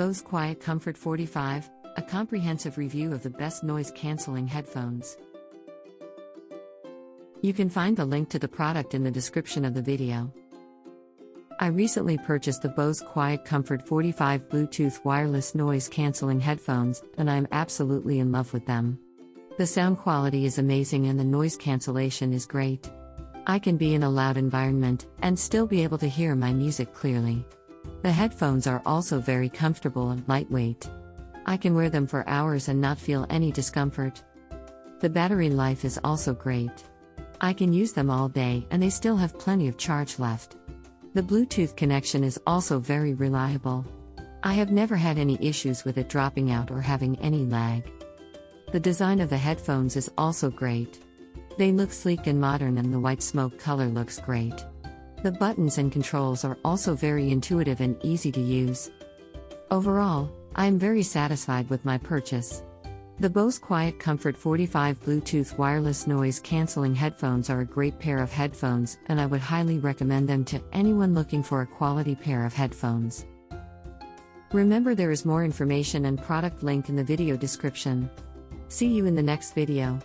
Bose QuietComfort 45, a comprehensive review of the best noise-canceling headphones. You can find the link to the product in the description of the video. I recently purchased the Bose QuietComfort 45 Bluetooth wireless noise-canceling headphones, and I'm absolutely in love with them. The sound quality is amazing and the noise cancellation is great. I can be in a loud environment and still be able to hear my music clearly. The headphones are also very comfortable and lightweight. I can wear them for hours and not feel any discomfort. The battery life is also great. I can use them all day and they still have plenty of charge left. The Bluetooth connection is also very reliable. I have never had any issues with it dropping out or having any lag. The design of the headphones is also great. They look sleek and modern, and the white smoke color looks great. The buttons and controls are also very intuitive and easy to use. Overall, I am very satisfied with my purchase. The Bose QuietComfort 45 Bluetooth wireless noise-canceling headphones are a great pair of headphones, and I would highly recommend them to anyone looking for a quality pair of headphones. Remember, there is more information and product link in the video description. See you in the next video.